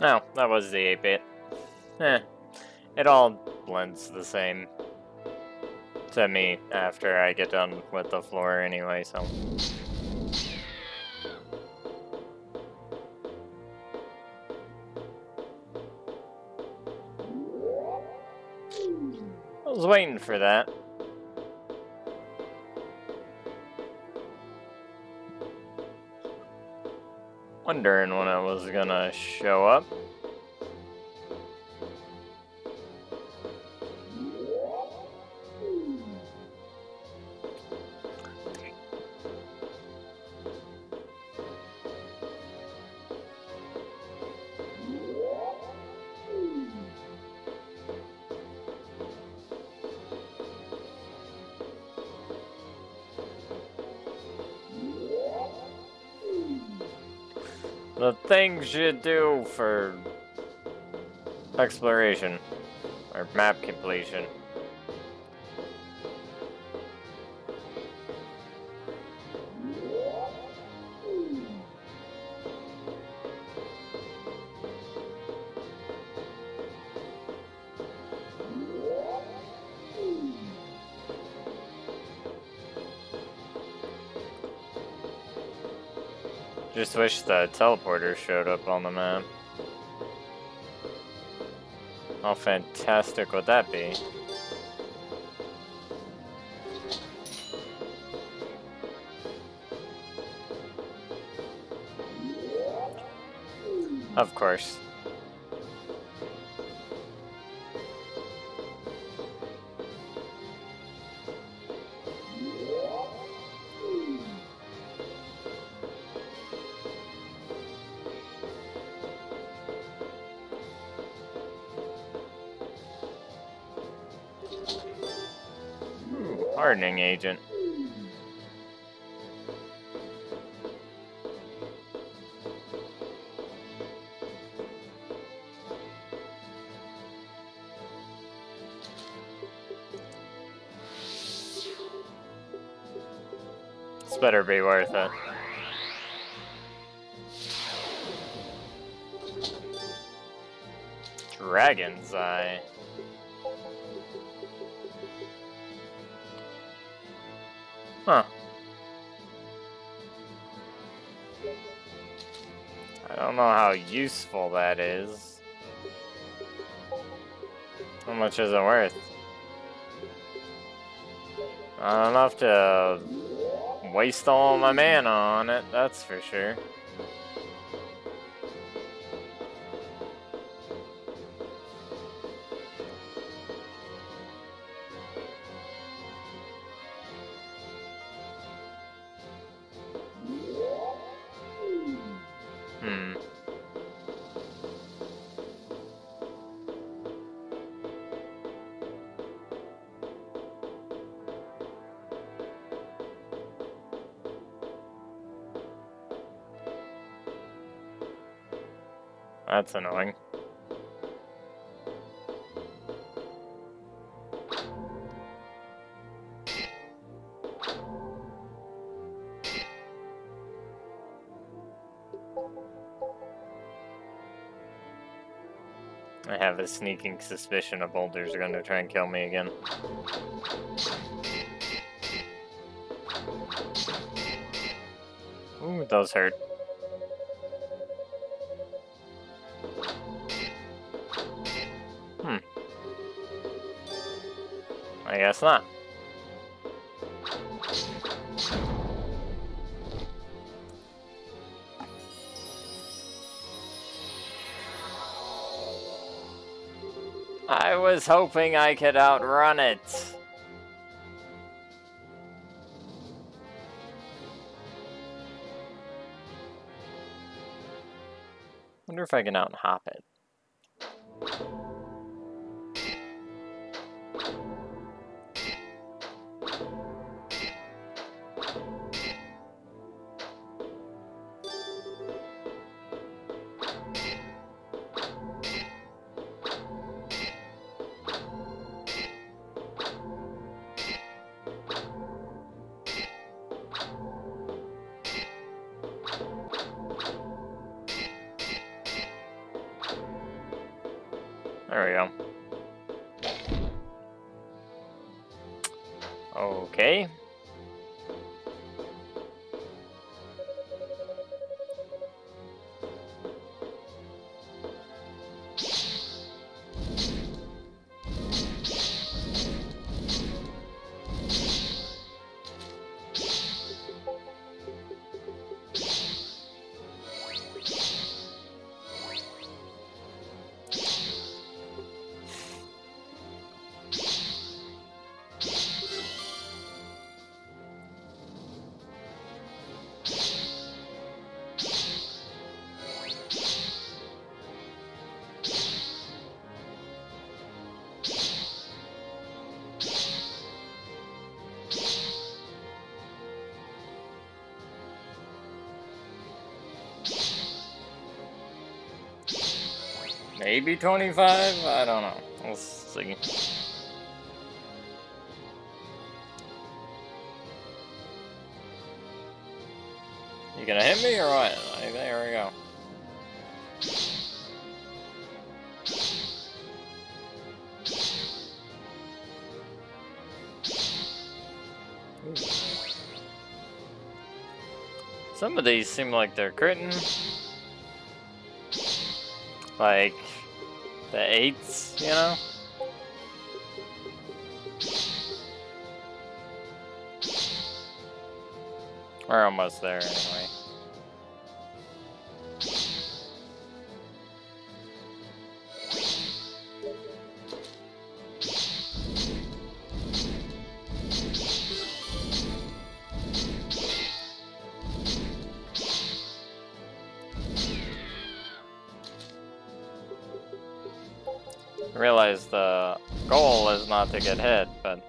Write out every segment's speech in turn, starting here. Oh, that was the 8-bit. Eh. It all blends the same to me after I get done with the floor anyway, so... I was waiting for that. Wondering when I was gonna show up. The things you do for exploration or map completion. Just wish the teleporter showed up on the map. How fantastic would that be? Of course. Hardening agent. This better be worth it. Dragon's Eye. Huh. I don't know how useful that is. How much is it worth? Not enough to waste all my mana on it, that's for sure. That's annoying. I have a sneaking suspicion a boulder's going to try and kill me again. Ooh, those hurt. I guess not. I was hoping I could outrun it. Wonder if I can out-hop it. There we go. Okay. Maybe 25? I don't know. We'll see. You gonna hit me or what? There we go. Some of these seem like they're critting. Like the 8s, you know? We're almost there anyway. I realize the goal is not to get hit, but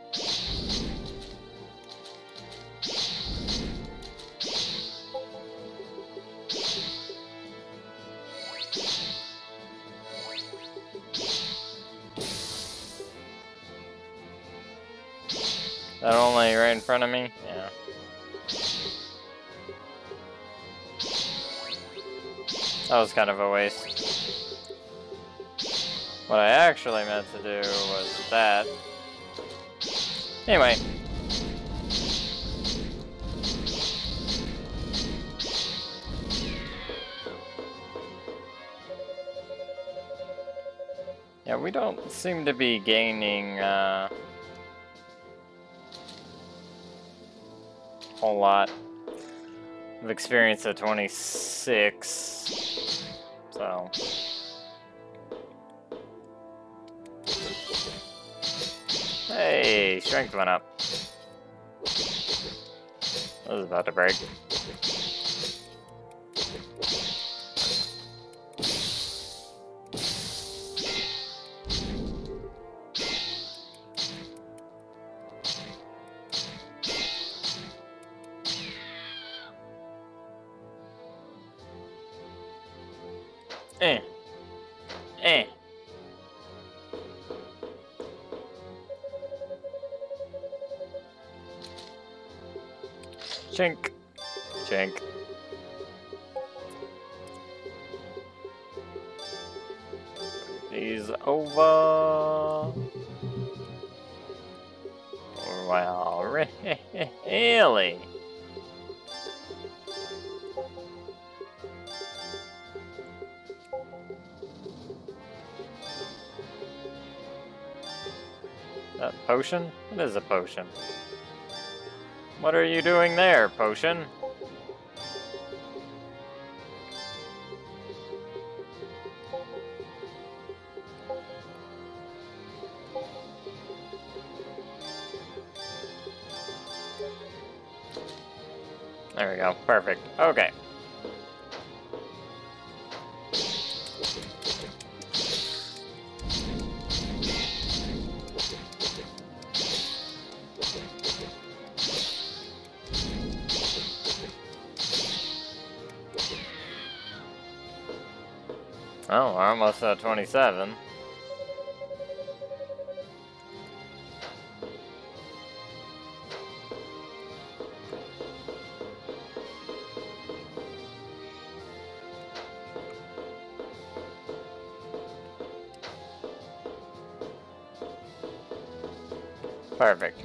that only right in front of me? Yeah. That was kind of a waste. What I actually meant to do was that. Anyway. Yeah, we don't seem to be gaining a whole lot of experience at 26. So. Hey, strength went up. I was about to break. Chink. Chink. He's over. Wow, really? That potion? It is a potion. What are you doing there, potion? There we go. Perfect. Okay. Oh, we're almost at 27. Perfect.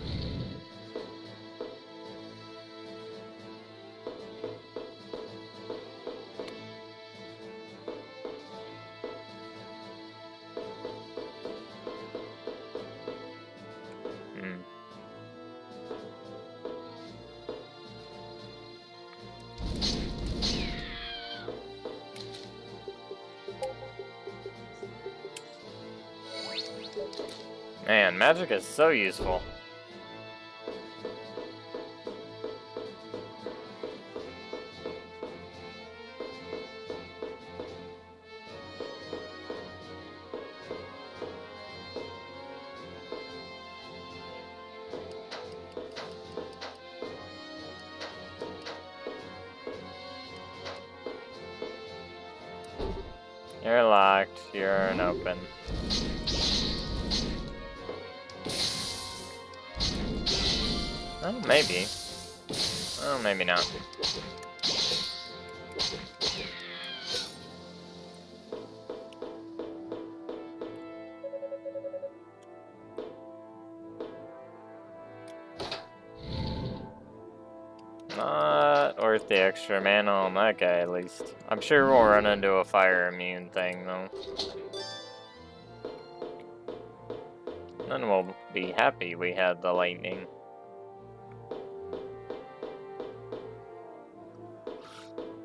Man, magic is so useful. You're locked, you're an open. Oh, maybe. Oh, maybe not. Not worth the extra mana on that guy, at least. I'm sure we'll run into a fire immune thing, though. Then we'll be happy we had the lightning.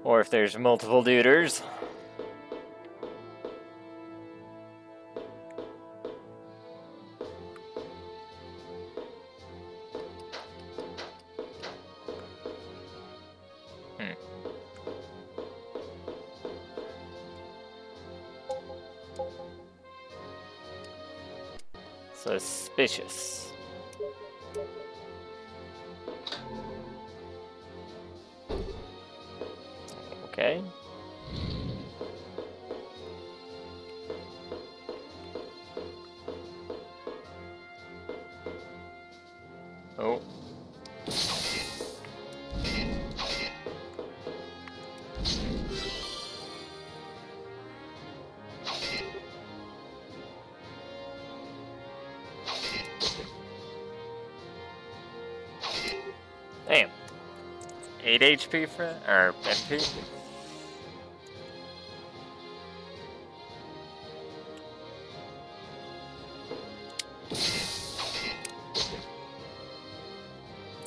Or if there's multiple duders. Suspicious. Okay. Oh. Damn. 8 HP for that? Or MP?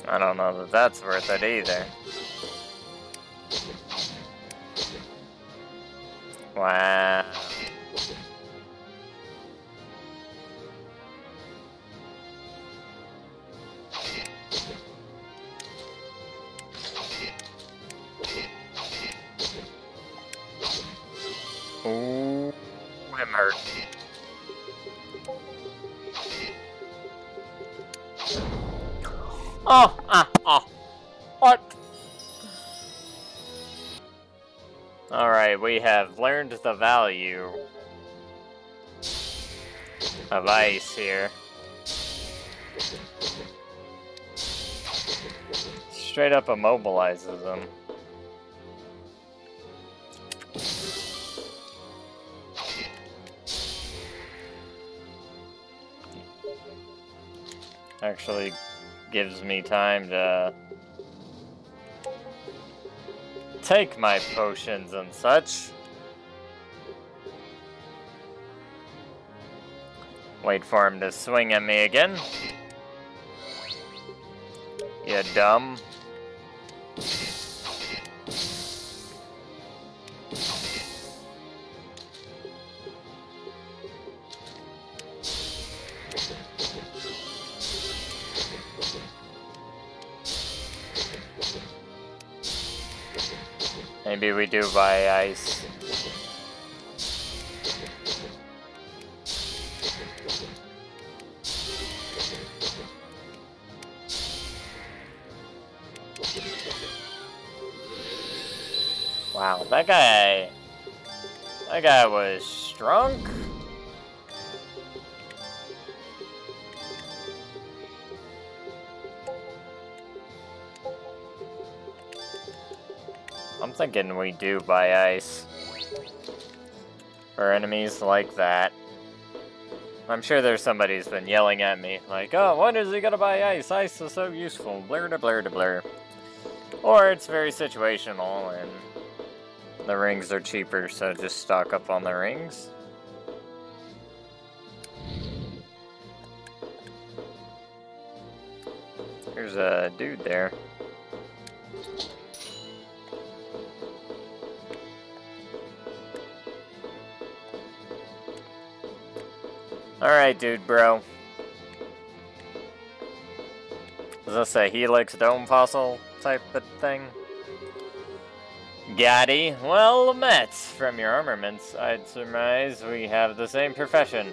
I don't know that that's worth it either. Wow. Ooh, I'm hurt. Oh, what? Alright, we have learned the value of ice here. Straight up immobilizes them. Actually, gives me time to take my potions and such. Wait for him to swing at me again. You dumb. Maybe we do buy ice. Wow, that guy was drunk. I'm thinking we do buy ice for enemies like that. I'm sure there's somebody who's been yelling at me, like, oh, when is he gonna buy ice? Ice is so useful, blur to blur to blur. Or it's very situational, and the rings are cheaper, so just stock up on the rings. There's a dude there. Alright, dude, bro. Is this a Helix Dome fossil type of thing? Gaddy, well met. From your armaments, I'd surmise we have the same profession.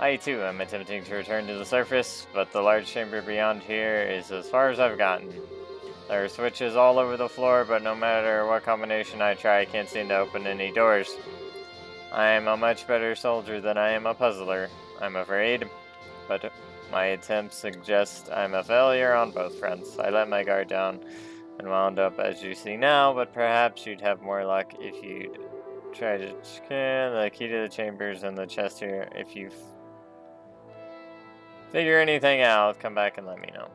I, too, am attempting to return to the surface, but the large chamber beyond here is as far as I've gotten. There are switches all over the floor, but no matter what combination I try, I can't seem to open any doors. I am a much better soldier than I am a puzzler, I'm afraid, but my attempts suggest I'm a failure on both fronts. I let my guard down and wound up as you see now, but perhaps you'd have more luck if you'd try to scan the key to the chambers and the chest here. If you figure anything out, come back and let me know.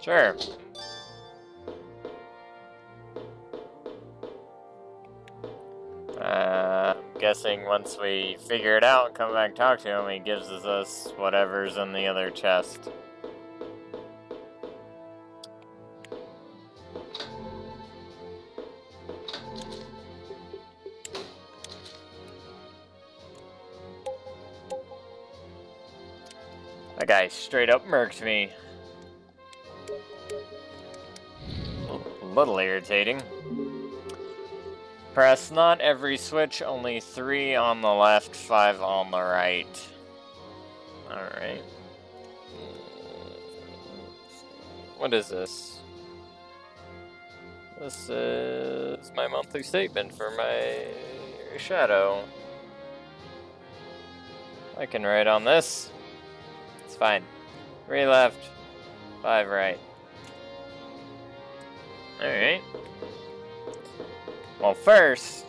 Sure. I'm guessing once we figure it out and come back and talk to him, he gives us whatever's in the other chest. That guy straight up murked me. A little irritating. Press not every switch, only 3 on the left, 5 on the right. Alright. What is this? This is my monthly statement for my shadow. I can write on this. It's fine. 3 left, 5 right. Alright. Well, first,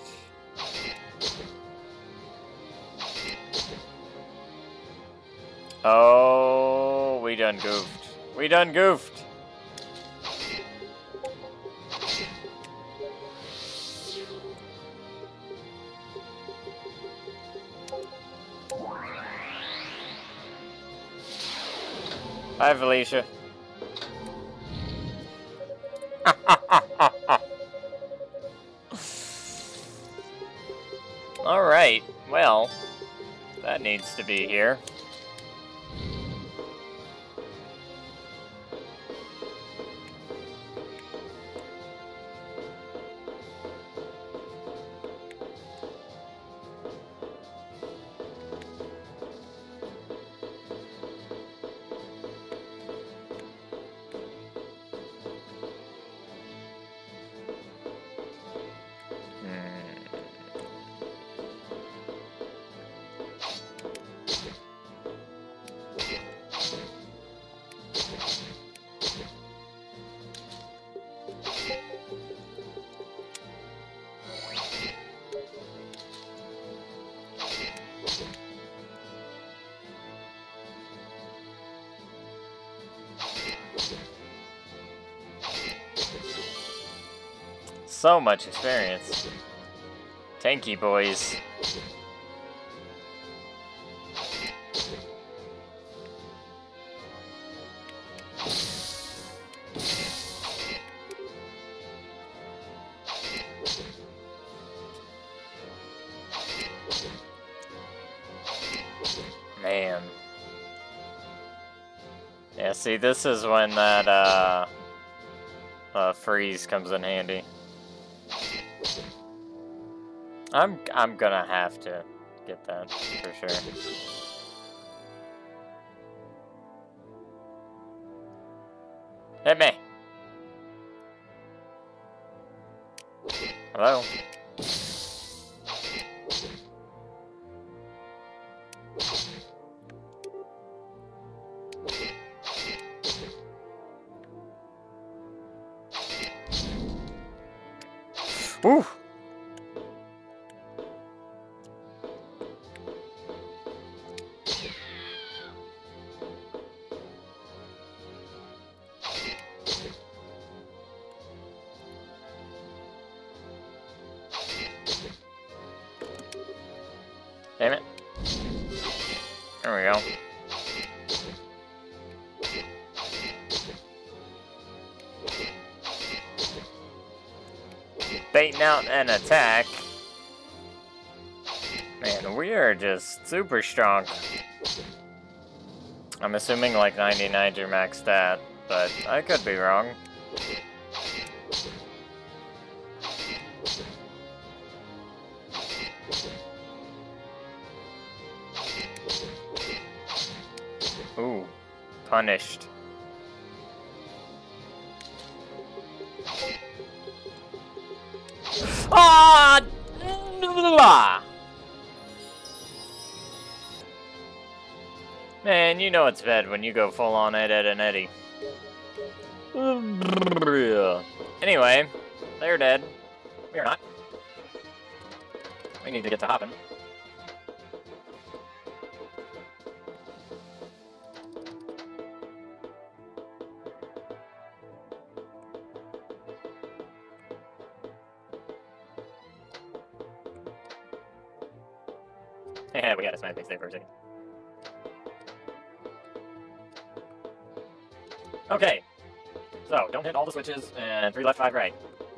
oh, we done goofed. We done goofed. Hi, Felicia. Alright, well, that needs to be here. So much experience. Tanky boys. Man. Yeah, see, this is when that freeze comes in handy. I'm gonna have to get that for sure. Hit me. Hello. Ooh. Damn it. There we go. Baiting out an attack. Man, we are just super strong. I'm assuming like 99 to max stat, but I could be wrong. Ooh, punished. Ah! Man, you know it's bad when you go full on Ed and Eddie. Anyway, they're dead. We're not. We need to get to hopping. Yeah, we gotta smash these there for a second. Okay, so don't hit all the switches, and 3 left, 5 right,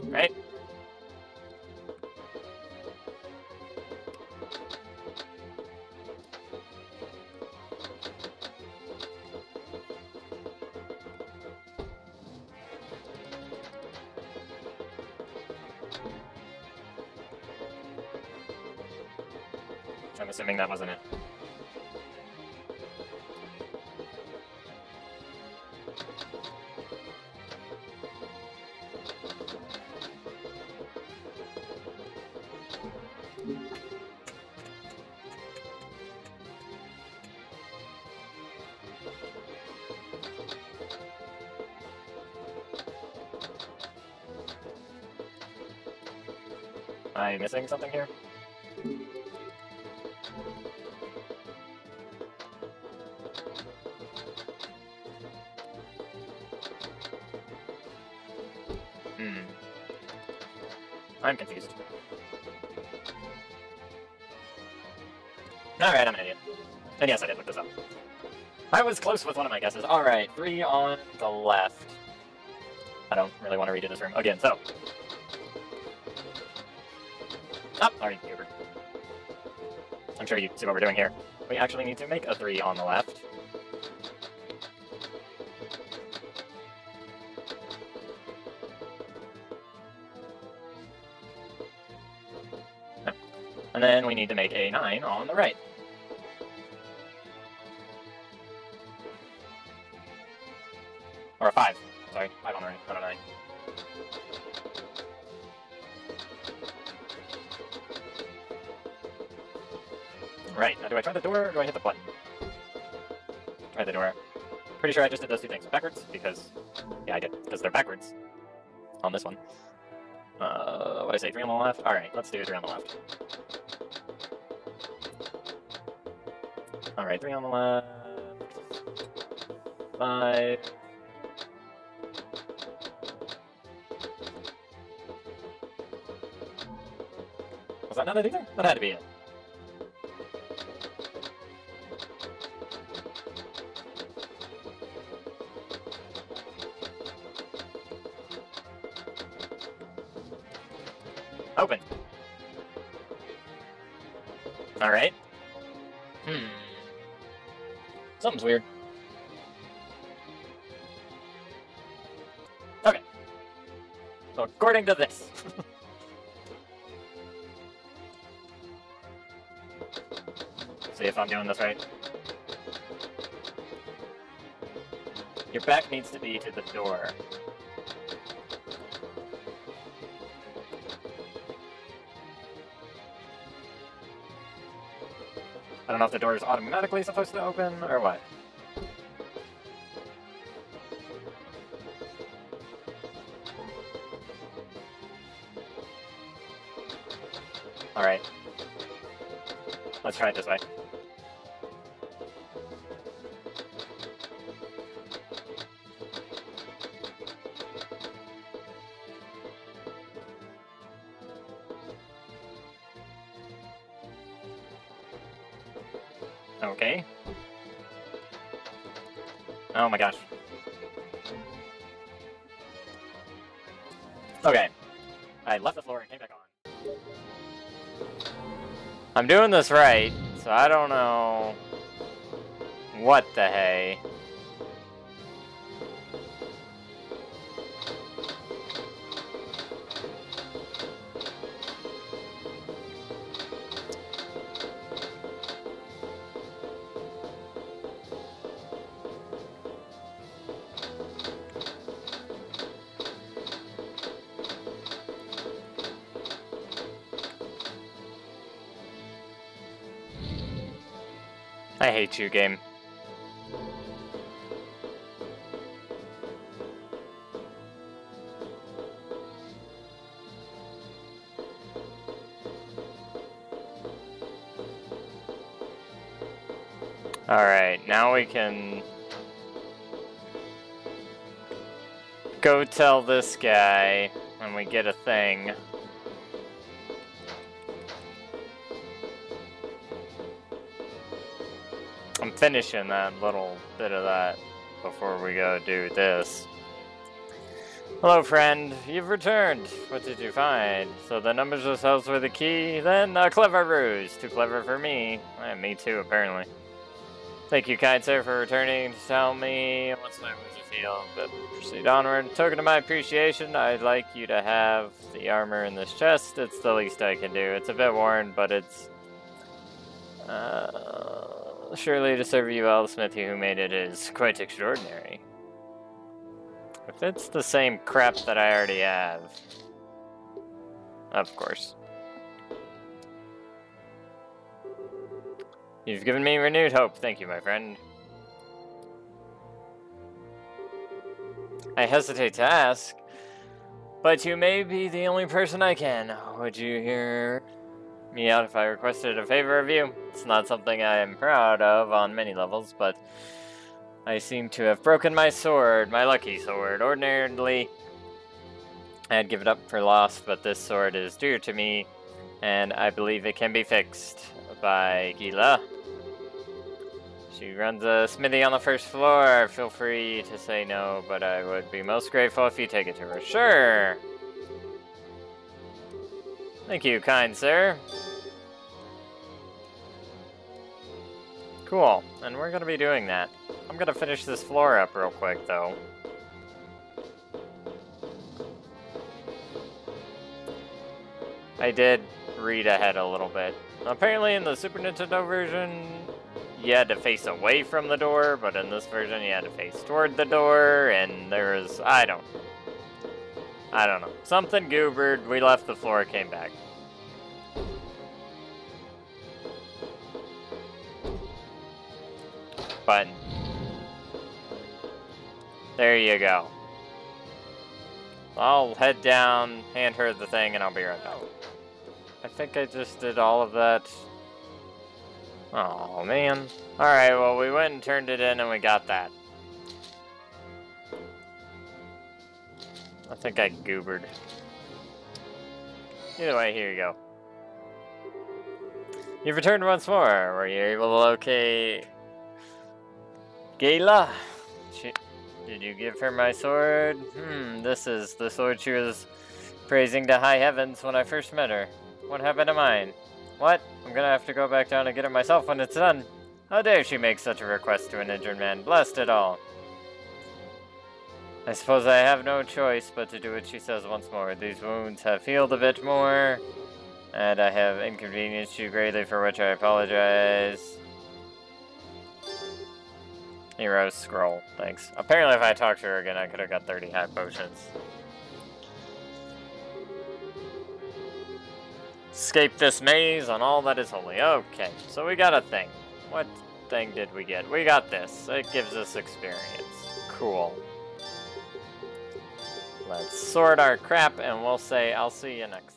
right? I'm assuming that wasn't it. Am I missing something here? I'm confused. Alright, I'm an idiot. And yes, I did look this up. I was close with one of my guesses. Alright, 3 on the left. I don't really want to redo this room again, so. Oh, already over. I'm sure you see what we're doing here. We actually need to make a 3 on the left. And then we need to make a 9 on the right. Or a 5. Sorry, 5 on the right, not a 9. Right, now do I try the door or do I hit the button? Try the door. Pretty sure I just did those two things backwards because, yeah I did, because they're backwards on this one. What did I say, 3 on the left? Alright, let's do 3 on the left. Alright, 3 on the left. 5. Was that not it either? That had to be it. Open. Alright. Something's weird. Okay. So according to this. See if I'm doing this right. Your back needs to be to the door. I don't know if the door is automatically supposed to open, or what. Alright. Let's try it this way. Okay. Oh my gosh. Okay. I left the floor and came back on. I'm doing this right, so I don't know... What the hey? I hate you, game. Alright, now we can go tell this guy when we get a thing. I'm finishing that little bit of that before we go do this. Hello, friend. You've returned. What did you find? So the numbers themselves were the key, then a clever ruse. Too clever for me. Yeah, me too, apparently. Thank you, kind sir, for returning to tell me what's my wish to feel, but proceed onward. Token of my appreciation, I'd like you to have the armor in this chest. It's the least I can do. It's a bit worn, but it's... surely to serve you well, the smith who made it is quite extraordinary. If it's the same crap that I already have. Of course. You've given me renewed hope. Thank you, my friend. I hesitate to ask, but you may be the only person I can. Would you hear me out if I requested a favor of you? It's not something I am proud of on many levels, but I seem to have broken my sword, my lucky sword. Ordinarily, I'd give it up for lost, but this sword is dear to me, and I believe it can be fixed by Gila. She runs a smithy on the first floor. Feel free to say no, but I would be most grateful if you take it to her. Sure! Thank you, kind sir. Cool, and we're gonna be doing that. I'm gonna finish this floor up real quick, though. I did read ahead a little bit. Apparently in the Super Nintendo version, you had to face away from the door, but in this version you had to face toward the door, and there was, I don't know. Something goobered, we left the floor, came back. But there you go. I'll head down, hand her the thing, and I'll be right back. I think I just did all of that. Oh man. Alright, well we went and turned it in and we got that. I think I goobered. Either way, here you go. You've returned once more. Were you able to locate Gila? Did you give her my sword? This is the sword she was praising to high heavens when I first met her. What happened to mine? What? I'm gonna have to go back down and get it myself when it's done. How dare she make such a request to an injured man? Blast it all. I suppose I have no choice but to do what she says once more. These wounds have healed a bit more, and I have inconvenienced you greatly, for which I apologize. Hero's scroll, thanks. Apparently if I talked to her again, I could have got 30 high potions. Escape this maze on all that is holy. Okay, so we got a thing. What thing did we get? We got this. It gives us experience. Cool. Let's sort our crap, and we'll say, I'll see you next time.